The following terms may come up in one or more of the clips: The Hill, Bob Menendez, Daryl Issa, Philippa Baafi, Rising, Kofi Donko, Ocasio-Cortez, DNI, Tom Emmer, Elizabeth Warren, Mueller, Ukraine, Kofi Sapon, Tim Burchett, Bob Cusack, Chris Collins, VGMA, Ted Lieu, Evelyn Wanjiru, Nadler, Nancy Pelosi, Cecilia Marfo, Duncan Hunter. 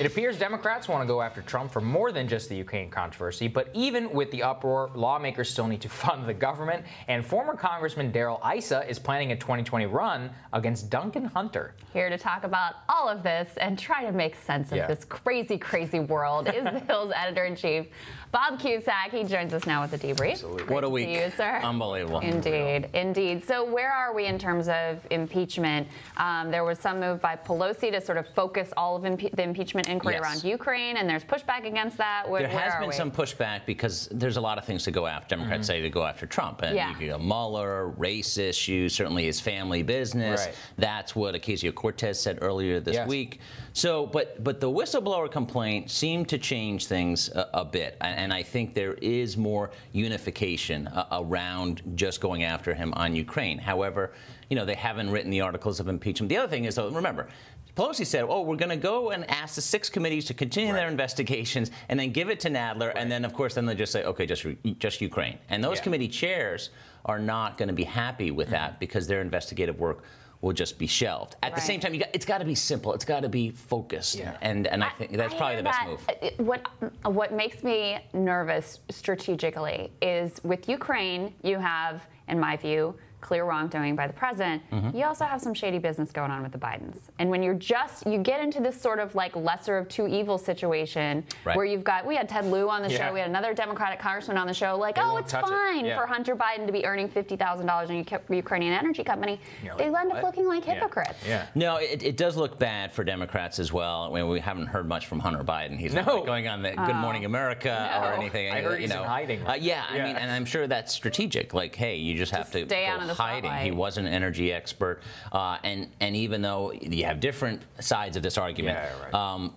It appears Democrats want to go after Trump for more than just the Ukraine controversy, but even with the uproar, lawmakers still need to fund the government, and former Congressman Daryl Issa is planning a 2020 run against Duncan Hunter. Here to talk about all of this and try to make sense of this crazy, crazy world is The Hill's editor-in-chief, Bob Cusack. He joins us now with a debrief. Absolutely. What a week. Great to see you, sir. Unbelievable. Indeed, indeed. So where are we in terms of impeachment? There was some move by Pelosi to sort of focus all of the impeachment inquiry around Ukraine, and there's pushback against that. There has been some pushback because there's a lot of things to go after. Democrats say to go after Trump. And you know, Mueller, race issues, certainly his family business. Right. That's what Ocasio-Cortez said earlier this week. So, but the whistleblower complaint seemed to change things a bit, and I think there is more unification around just going after him on Ukraine. However, you know, they haven't written the articles of impeachment. The other thing is, though, remember, Pelosi said, oh, we're going to go and ask the 6 committees to continue their investigations and then give it to Nadler. And then, of course, then they just say, OK, just Ukraine. And those committee chairs are not going to be happy with that because their investigative work will just be shelved. At the same time, it's got to be simple. It's got to be focused. Yeah. And I think that's probably the best move. What makes me nervous strategically is with Ukraine, you have, in my view, clear wrongdoing by the president. You also have some shady business going on with the Bidens. And when you're you get into this sort of like lesser of two evils situation where you've got, we had Ted Lieu on the show, we had another Democratic congressman on the show, like, oh, it's fine for Hunter Biden to be earning $50,000 in a Ukrainian energy company. Like, they end up looking like hypocrites. No, it does look bad for Democrats as well. I mean, we haven't heard much from Hunter Biden. He's not like going on the Good Morning America or anything. I heard he's in hiding. I mean, and I'm sure that's strategic. Like, hey, you just have to stay out of hiding. He was an energy expert, and even though you have different sides of this argument,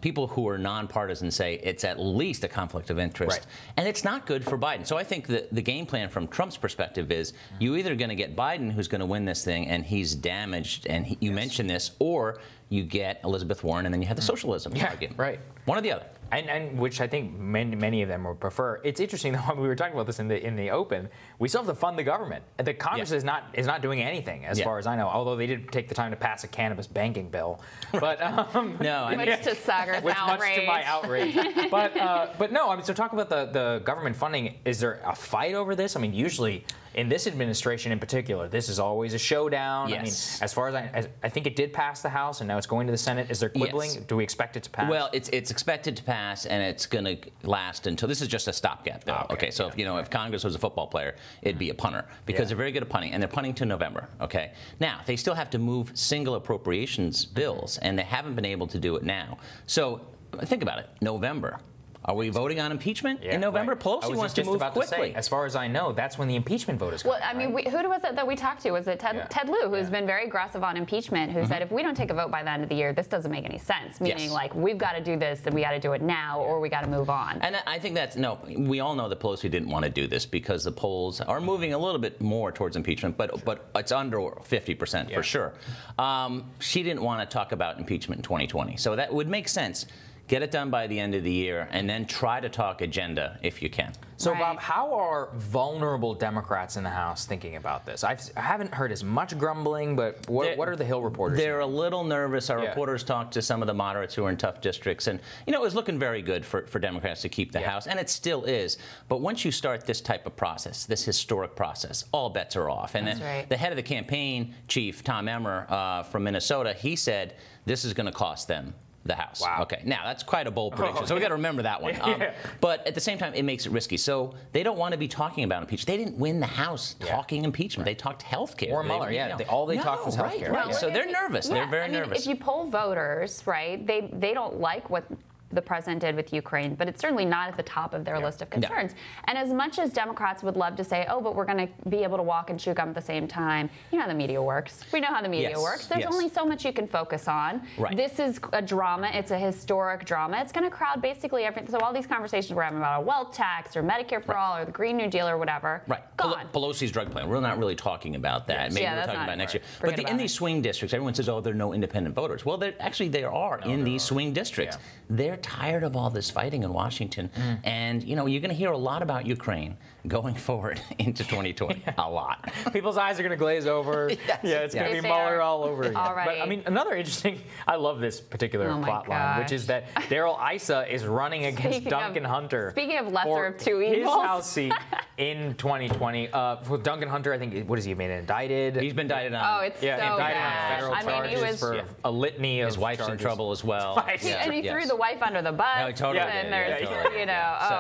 people who are nonpartisan say it's at least a conflict of interest, and it's not good for Biden. So I think the game plan from Trump's perspective is you either going to get Biden, who's going to win this thing, and he's damaged, and he, you mentioned this, or you get Elizabeth Warren, and then you have the socialism argument. One or the other. And which I think many of them would prefer. It's interesting, though, we were talking about this in the open. We still have to fund the government. The Congress is not doing anything, as far as I know, although they did take the time to pass a cannabis banking bill. But no, I mean, much to Sagar's outrage. Much to my outrage. But no, I mean, so talk about the government funding. Is there a fight over this? I mean, usually in this administration in particular, this is always a showdown. I mean, as far as I think it did pass the House, and now it's going to the Senate. Is there quibbling? Do we expect it to pass? Well, it's expected to pass, and it's going to last until this is just a stopgap bill. Okay, so if, you know, if Congress was a football player, it'd be a punter because they're very good at punting, and they're punting to November. Okay, now they still have to move single appropriations bills, and they haven't been able to do it now. So think about it, November. Are we voting on impeachment in November? Pelosi wants to move quickly. As far as I know, that's when the impeachment vote is coming. Well, I mean, who was it that we talked to? Was it Ted Lieu, who's been very aggressive on impeachment, who said, if we don't take a vote by the end of the year, this doesn't make any sense, meaning, like, we've got to do this, and we got to do it now, or we got to move on. And I think that's, no, we all know that Pelosi didn't want to do this because the polls are moving a little bit more towards impeachment, but it's under 50% for sure. She didn't want to talk about impeachment in 2020, so that would make sense. Get it done by the end of the year, and then try to talk agenda if you can. So, Bob, how are vulnerable Democrats in the House thinking about this? I haven't heard as much grumbling, but what are the Hill reporters? They're a little nervous. Our reporters talked to some of the moderates who are in tough districts, and, you know, it was looking very good for Democrats to keep the House, and it still is. But once you start this type of process, this historic process, all bets are off. And then the head of the campaign chief, Tom Emmer from Minnesota, he said this is going to cost them the House. Wow. Okay. Now, that's quite a bold prediction, so we got to remember that one. But at the same time, it makes it risky. So they don't want to be talking about impeachment. They didn't win the House talking impeachment. They talked health care. Or Mueller, you know. All they talked was health care. So they're nervous. They're very nervous. If you poll voters, they don't like what the president did with Ukraine, but it's certainly not at the top of their list of concerns. And as much as Democrats would love to say, oh, but we're going to be able to walk and chew gum at the same time, you know how the media works. We know how the media works. There's only so much you can focus on. This is a drama. It's a historic drama. It's going to crowd basically everything. So all these conversations we're having about a wealth tax or Medicare for all or the Green New Deal or whatever, gone. Pelosi's drug plan. We're not really talking about that. Maybe we're talking about next year. But in these swing districts, everyone says, oh, there are no independent voters. Well, actually, there are in these swing districts. They're tired of all this fighting in Washington. And, you know, you're going to hear a lot about Ukraine going forward into 2020. A lot. People's eyes are going to glaze over. Yes, it's going to be Mueller all over again. But, I mean, another interesting, I love this particular plot line, which is that Daryl Issa is running against Duncan Hunter. Speaking of lesser of two evils. His House seat in 2020. For Duncan Hunter, I think, what is he, been indicted? He's been indicted on. Oh, it's so bad. On federal charges for a litany of charges. His wife's in trouble as well. And he threw the wife under the bus. So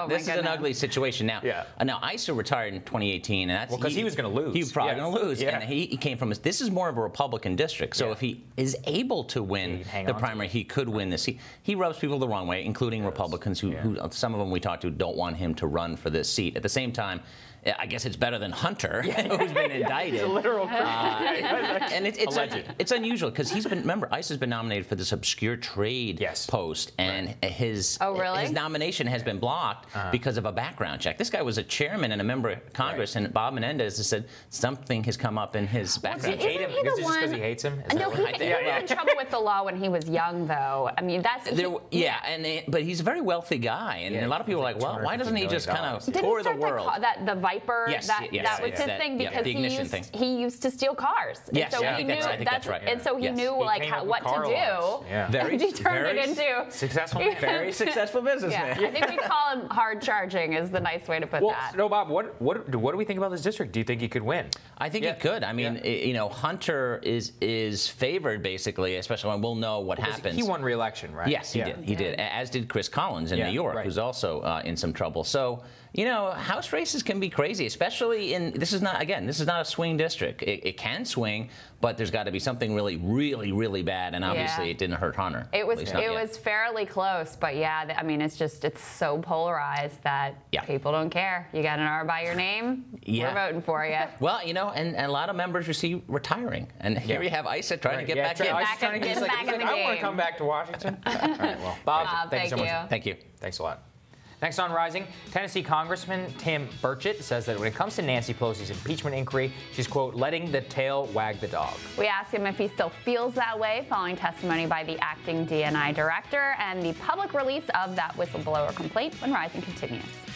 this is an ugly situation now. Now, Issa retired in 2018, and that's because he was going to lose. He was probably going to lose, and he came from. This is more of a Republican district, so if he is able to win the primary, he could win this. He rubs people the wrong way, including Republicans who some of them we talked to don't want him to run for this seat. At the same time, I guess it's better than Hunter, who's been indicted. He's a literal criminal. And it's unusual because he's been. Remember, Issa's been nominated for this obscure trade post, and his nomination has been blocked because of a background check. This guy was a chairman and a member of Congress, and Bob Menendez has said something has come up in his background check. Well, is it just because he hates him? No, he was in trouble with the law when he was young, though. I mean, that's but he's a very wealthy guy, and a lot of people are like, well, why doesn't he just kind of tour the world? That was his thing because he used to steal cars. And so he knew what to do. And he turned it into very successful businessman. I think we call him hard charging is the nice way to put that. No, Bob, what do we think about this district? Do you think he could win? I think he could. I mean, you know, Hunter is favored basically, especially when we'll know what happens. He won re-election, right? Yes, he did. He did, as did Chris Collins in New York, who's also in some trouble. So, you know, House races can be crazy, especially in this is not a swing district. It can swing, but there's got to be something really, really, really bad, and obviously it didn't hurt Hunter. It was fairly close, but I mean, it's so polarized that people don't care. You got an R by your name, we're voting for you. Well, you know, and a lot of members you see retiring, and here you have Issa trying to get back in. I want to come back to Washington. All right, well, Bob, thank you so much. Thank you. Thanks a lot. Next on Rising, Tennessee Congressman Tim Burchett says that when it comes to Nancy Pelosi's impeachment inquiry, she's, quote, letting the tail wag the dog. We asked him if he still feels that way following testimony by the acting DNI director and the public release of that whistleblower complaint when Rising continues.